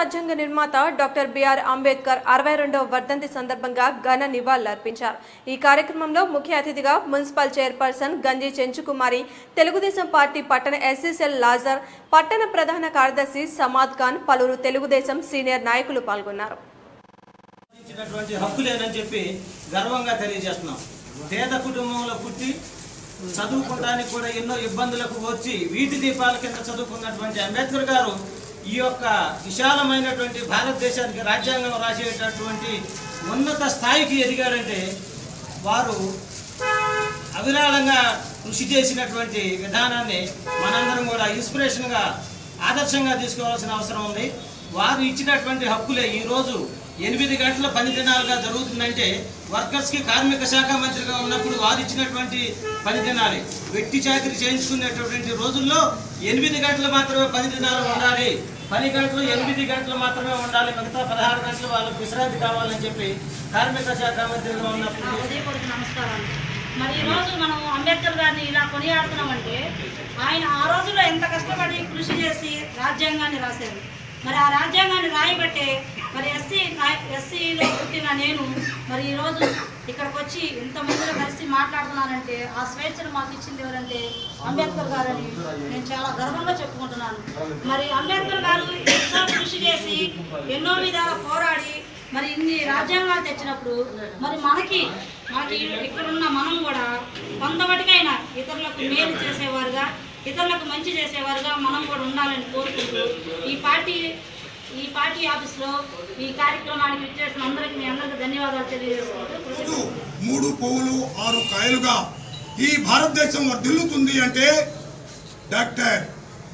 రాజ్యాంగ నిర్మాత doctor BR Ambedkar 62వ వర్ధంతి సందర్భంగా ఘన నివాళులర్పించారు. ఈ కార్యక్రమంలో ముఖ్య అతిథిగా municipal chairperson Ganji Chenchukumari, Telugu Desam party పట్టణ ఎస్ఎస్ఎల్ లాజర్, పట్టణ ప్రధాన కార్యదర్శి సమాద్ ఖాన్, పలువురు తెలుగుదేశం సీనియర్ నాయకులు పాల్గొన్నారు. చదువుకోవడానికి కూడా ఎన్నో ఇబ్బందులకు వచ్చి వీధి దీపాల కింద చదువుకున్నటువంటి అంబేద్కర్ గారు ఈ యొక్క విశాలమైనటువంటి భారతదేశానికి రాజ్యాంగం రాసేటటువంటి ఉన్నత స్థాయికి ఎదిగారంటే వారు అవిరాళంగా కృషి చేసినటువంటి విధానాన్ని మనందరం కూడా ఇన్స్పిరేషన్గా ఆదర్శంగా తీసుకోవాల్సిన అవసరం ఉంది. వారు ఇచ్చినటువంటి హక్కులే ఈరోజు 8 గంటల 10 దినాలుగా జరుగుతుందంటే వర్కర్స్కి కార్మిక శాఖ మంత్రిగా ఉన్నప్పుడు వారు ఇచ్చినటువంటి 10 దినాలే. వ్యక్తి చాకరీ చేయించుకునేటటువంటి రోజుల్లో 8 గంటలు మాత్రమే 10 దినాలు ఉండాలి, 10 గంటలు 8 గంటలు మాత్రమే ఉండాలి, మిగతా 16 గంటలు వాళ్ళకు విశ్రాంతి కావాలని చెప్పి కార్మిక శాఖ మంత్రిగా ఉన్నప్పుడు. నమస్కారం. మరి ఈరోజు మనం అంబేద్కర్ గారిని ఇలా కొనియాడుతున్నామంటే ఆయన ఆ రోజుల్లో ఎంత కష్టపడి కృషి చేసి రాజ్యాంగాన్ని రాశారు. మరి ఆ రాజ్యాంగాన్ని రాయబట్టే మరి ఎస్సీలో పుట్టిన నేను మరి ఈరోజు ఇక్కడికి వచ్చి ఇంతమందిలో కలిసి మాట్లాడుతున్నానంటే ఆ స్వేచ్ఛను మాకు ఇచ్చింది ఎవరంటే అంబేద్కర్ గారు అని నేను చాలా గర్వంగా చెప్పుకుంటున్నాను. మరి అంబేద్కర్ గారు ఎంతో కృషి చేసి ఎన్నో విధాలా పోరాడి మరి ఇన్ని రాజ్యాంగాలు తెచ్చినప్పుడు మరి మనకి ఇక్కడున్న మనం కూడా కొంతవరకైనా ఇతరులకు మేలు చేసేవారుగా, ఇతరులకు మంచి చేసేవారుగా మనం కూడా ఉండాలని కోరుకుంటూ ఈ పార్టీ ఆఫీస్లో ఈ కార్యక్రమానికి విచ్చేసిన అందరికీ మీ అందరికీ ధన్యవాదాలు తెలియజేసుకుంటూ 3 పువ్వులు 6 కాయలుగా ఈ భారతదేశం వర్ధిల్లుతుంది అంటే doctor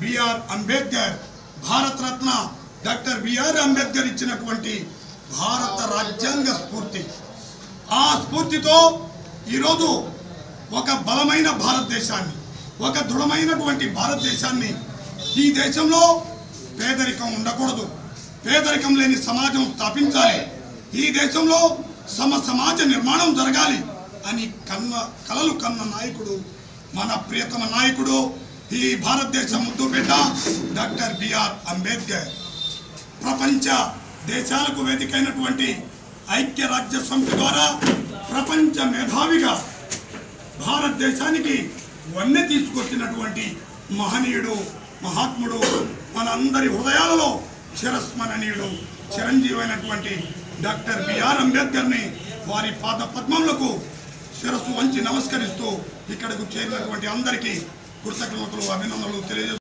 BR Ambedkar, Bharat Ratna doctor BR Ambedkar ఇచ్చినటువంటి భారత రాజ్యాంగ స్ఫూర్తి. ఆ స్ఫూర్తితో ఈరోజు ఒక బలమైన భారతదేశాన్ని, ఒక దృఢమైనటువంటి భారతదేశాన్ని, ఈ దేశంలో పేదరికం ఉండకూడదు, పేదరికం లేని సమాజం స్థాపించాలి, ఈ దేశంలో సమాజ నిర్మాణం జరగాలి అని కలలు కన్న నాయకుడు మన ప్రియతమ నాయకుడు ఈ భారతదేశం ముద్దు బిడ్డ డాక్టర్ బిఆర్ అంబేద్కర్. ప్రపంచ దేశాలకు వేదికైనటువంటి ఐక్యరాజ్య సమితి ద్వారా ప్రపంచ మేధావిగా భారతదేశానికి వన్నె తీసుకొచ్చినటువంటి మహనీయుడు, మహాత్ముడు, మనందరి హృదయాలలో చిరస్మరణీయుడు, చిరంజీవి అయినటువంటి డాక్టర్ బిఆర్ అంబేద్కర్ని వారి పాద పద్మములకు శిరస్సు వంచి నమస్కరిస్తూ ఇక్కడకు చేరినటువంటి అందరికీ కృతజ్ఞతలు, అభినందనలు తెలియజేస్తున్నారు.